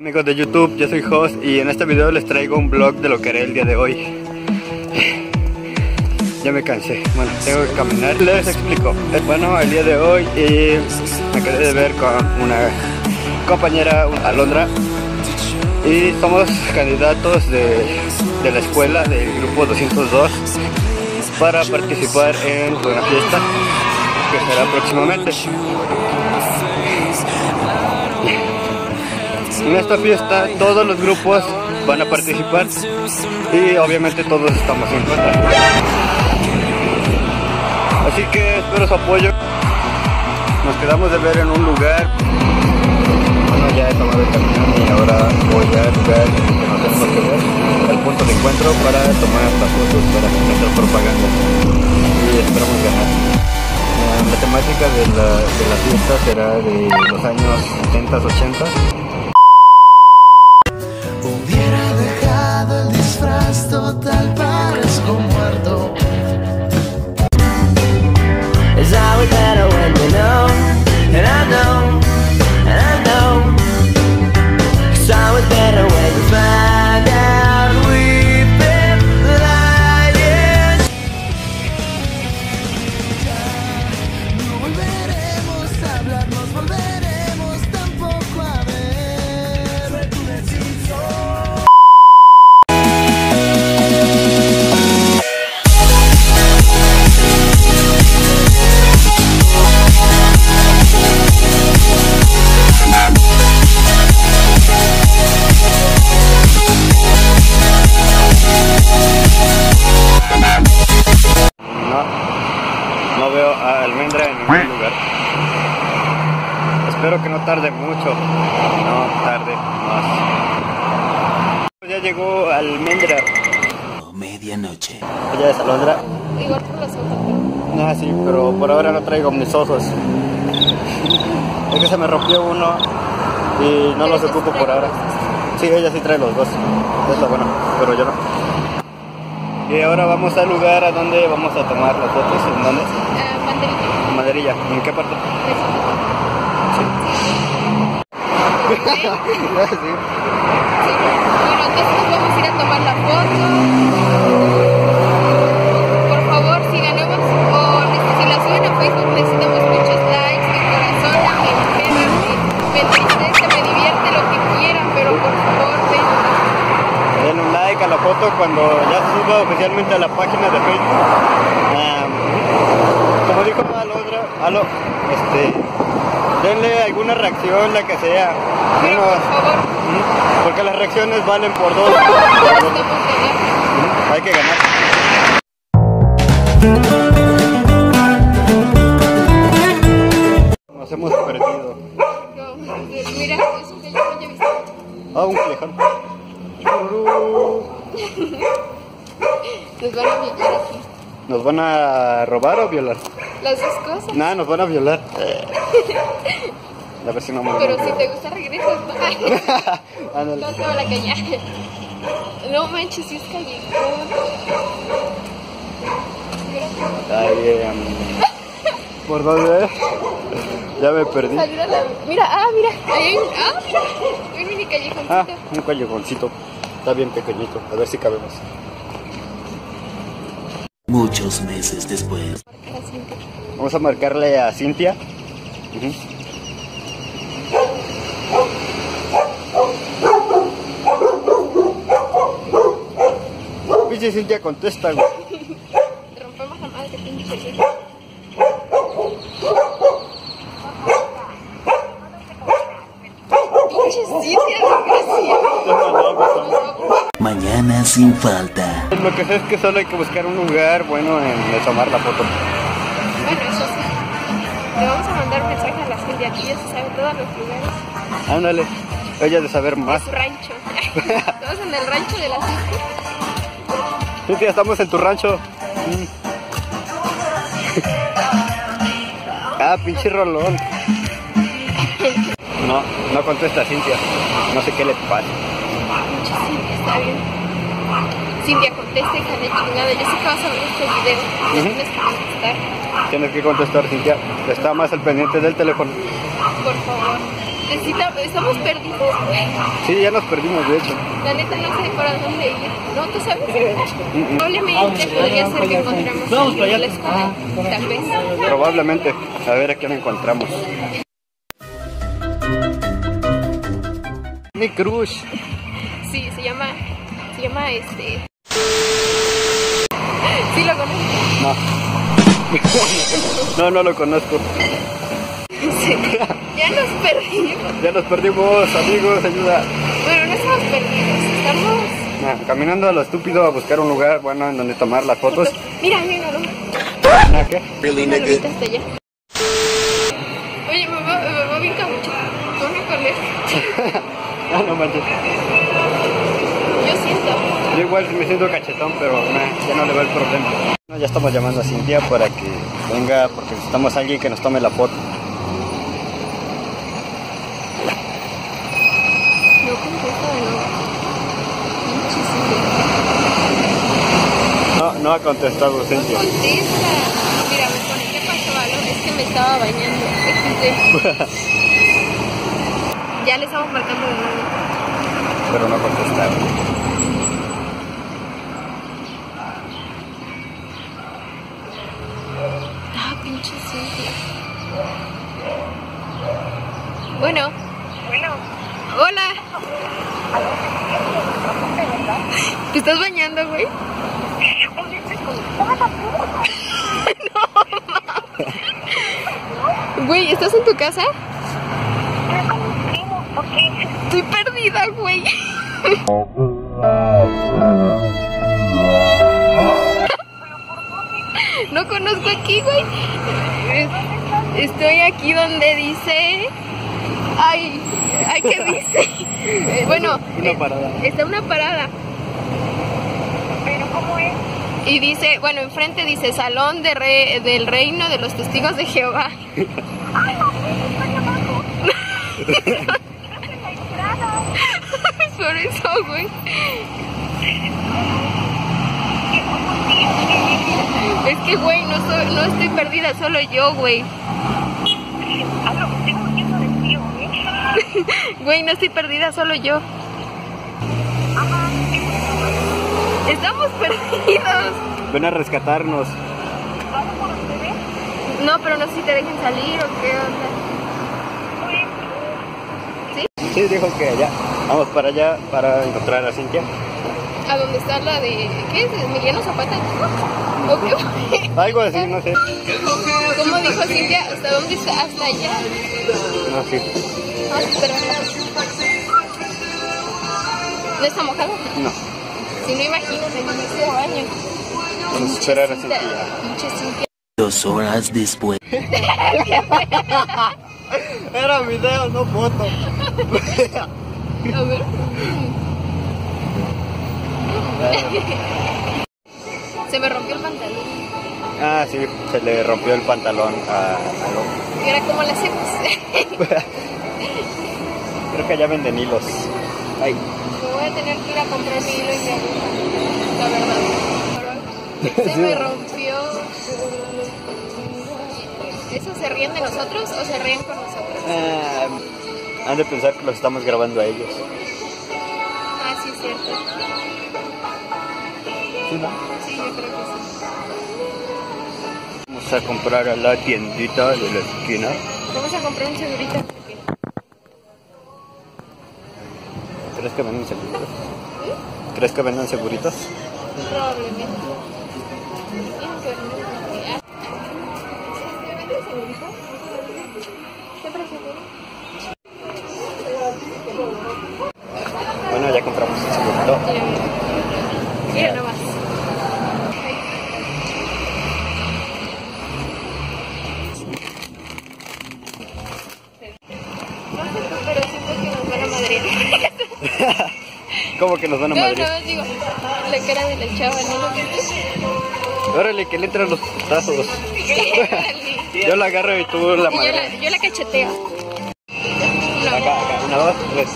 Amigos de YouTube, yo soy Jos y en este video les traigo un vlog de lo que haré el día de hoy. Ya me cansé, bueno, tengo que caminar. Les explico. Bueno, el día de hoy me quedé de ver con una compañera, Alondra, y somos candidatos de la escuela del grupo 202 para participar en una fiesta que será próximamente. En esta fiesta todos los grupos van a participar y obviamente todos estamos en cuenta. Así que espero su apoyo. Nos quedamos de ver en un lugar. Bueno, ya he tomado el camión y ahora voy al lugar que no tenemos que ver, al punto de encuentro para tomar las fotos para nuestra propaganda. Y esperamos ganar. La temática de la fiesta será de los años 70, 80. Total, parezco muerto. It's always better when you know, and I know, and I know. It's always better when you find out we've been lying. No volveremos a hablar, nos volveremos tampoco a ver. Tu decisión. No veo a Alondra en ningún lugar. Espero que no tarde mucho. No tarde más. Ya llegó Alondra. Medianoche. Ella es Alondra. Igual por los ojos. Ah, sí, pero por ahora no traigo mis ojos. Es que se me rompió uno y no los ocupo por ahora. Sí, ella sí trae los dos. Está bueno, pero yo no. Y ahora vamos al lugar a donde vamos a tomar las fotos. ¿En dónde? Banderilla. Banderilla. ¿En qué parte? Sí. Sí. Sí. Bueno, entonces vamos a ir a tomar la foto. Por favor, si ganamos o si la suben a Facebook, necesitamos muchos likes, de corazón, me entristece, me divierte, lo que quieran, pero por favor, den un like a la foto cuando ya suba oficialmente a la página de Facebook. Como dijo Alondra, denle alguna reacción, la que sea. Menos, porque las reacciones valen por dos. Hay que ganar. Nos hemos perdido. Mira, es un teléfono ya visto. Ah, un teléfono. Nos van a violar aquí. ¿Nos van a robar o violar? Las dos cosas. Nada, nos van a violar. A ver si no me pero si te gusta regresas. No, no se va a la calle. No manches, si es calle. Ay, ¿por dónde? Ya me perdí. Mira, mira, hay un mini callejoncito. Ah, un callejoncito. Está bien pequeñito. A ver si cabemos. Muchos meses después. Vamos a marcarle a Cintia. Pinche Cintia, contesta, güey. Rompemos la madre, pinche Cintia. Mañana sin falta. Lo que sé es que solo hay que buscar un lugar bueno en tomar la foto. Bueno, eso sí. Le vamos a mandar un mensaje a la gente de aquí, ya se sabe todos los lugares. Ándale, ella de saber más. En tu rancho. Estamos en el rancho de la Cintia. Cintia, estamos en tu rancho. Ah, pinche rolón. No, no contesta Cintia. No sé qué le pasa. Cintia, está bien. Cintia, contesta, hija de chingada. Yo sé que vas a ver este video. Tienes que contestar. Tienes que contestar, Cintia. Está más al pendiente del teléfono. Por favor. necesitamos, estamos perdidos. Sí, ya nos perdimos, de hecho. La neta no sé para dónde ir. ¿No? ¿Tú sabes? Probablemente podría ser que encontremos a alguien en la escuela. Tal vez. Probablemente. A ver a quién encontramos. Mi crush. Sí, se llama este... ¿Sí lo conoces? No. No, no lo conozco. Sí. Ya nos perdimos. Ya nos perdimos, amigos, ayuda. Bueno, no estamos perdidos, estamos... Nah, caminando a lo estúpido a buscar un lugar bueno en donde tomar las fotos. Mira, mira, no. Nah, ¿qué? Really nigga. Oye, me va bien cabucho. ¿Cómo me colé? Ah, no manches. Yo siento. Yo igual me siento cachetón, pero nah, ya no le va el problema. Ya estamos llamando a Cintia para que venga, porque necesitamos a alguien que nos tome la foto. No ha contestado, Cintia. No contesta. Mira, me conecté para el chaval, es que me estaba bañando. Ya le estamos marcando de nuevo. Pero no contestaba. Ah, pinche Cintia. Bueno. Bueno. Hola. ¿Te estás bañando, güey? No, güey, ¿estás en tu casa? Estoy con mis primos, ¿por qué? Estoy perdida, güey. ¿Pero por qué? No conozco aquí, güey. Estoy aquí donde dice... Ay, ¿qué dice? Bueno, está una parada. ¿Pero cómo es? Y dice, bueno, enfrente dice Salón de del Reino de los Testigos de Jehová. ¡Ay, no! ¡Estoy abajo! ¡Estás en la entrada! Por eso, güey. Es que, güey, no estoy perdida, solo yo, güey. Hablo contigo, lleno de frío, ¿eh? Güey, no estoy perdida, solo yo. Ajá. Estamos perdidos. Ven a rescatarnos. ¿Vamos por los bebés? No, pero no sé si te dejen salir o qué onda. ¿Sí? Sí, dijo que allá. Vamos para allá para encontrar a Cintia. ¿A dónde está la de... ¿Qué es? ¿Emiliano Zapata? ¿O qué? Algo así, no sé. ¿Cómo dijo Cintia? ¿Hasta dónde está? ¿Hasta allá? No, sí. Vamos a esperar. ¿No está mojado? No. Si no, imagínate, no me hice baño. Vamos a esperar a Cintia. 2 horas después. Era video, no foto. A ver. Se me rompió el pantalón. Ah, sí, se le rompió el pantalón a Alondra. Era como las cepas. Creo que allá venden hilos. Ay. Voy a tener que ir a comprar mi hilo y mi aguja, la verdad. Se me rompió. ¿Eso se ríen de nosotros o se ríen con nosotros? Han de pensar que los estamos grabando a ellos. Ah, sí, es cierto. ¿Sí, no? Sí, yo creo que sí. Vamos a comprar a la tiendita de la esquina. Vamos a comprar un segurito. ¿Crees que venden seguritos? ¿Crees que venden seguritos? Probablemente. Bueno, ya compramos el segurito. Mira nomás. ¿Cómo que nos van a Madrid? No, digo, la cara de la chava, ¿no? Órale, que le entran los putazos. Yo la agarro y tú la madre. Yo la cacheteo. No. Acá, 1, 2, 3.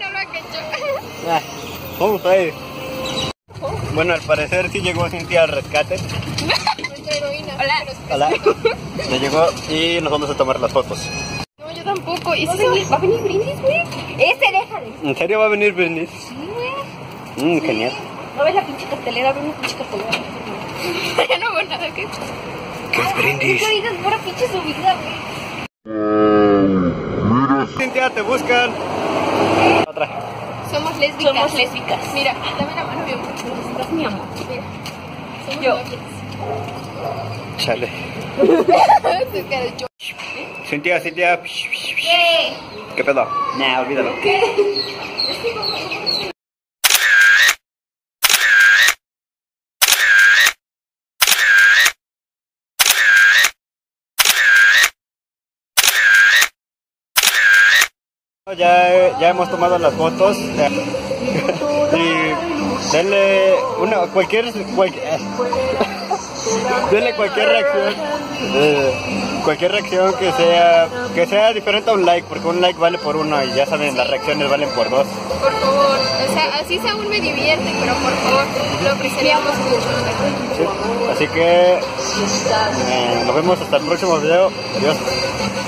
No lo ha cachado. ¿Cómo traes? Bueno, al parecer sí llegó Cintia al rescate. Hola. Hola. Ya llegó y nos vamos a tomar las fotos. No, yo tampoco. ¿Y si va a venir Brindis, güey? Este, déjale. ¿En serio va a venir Brindis? Sí, güey. Mmm, sí. Genial. No ves la pinche cartelera, ves mi pinche cartelera. Ya no veo nada, ¿qué? ¿Qué es Brindis? Ay, es pura pinche subida, güey. Cintia, te buscan. Otra. Somos lésbicas. Somos lésbicas. Mira, dame la mano, bien. Necesitas mi amor. Mira. Somos yo. Chale. Cintia, Cintia. ¿Qué? ¿Qué pedo? Nah, olvídalo. ¿Qué? Ya hemos tomado las fotos. Y denle una cualquier reacción. Cualquier reacción que sea diferente a un like, porque un like vale por uno y ya saben, las reacciones valen por dos. Por favor, o sea, así aún me divierte, pero por favor, lo apreciaríamos mucho. Sí. Así que nos vemos hasta el próximo video. Adiós.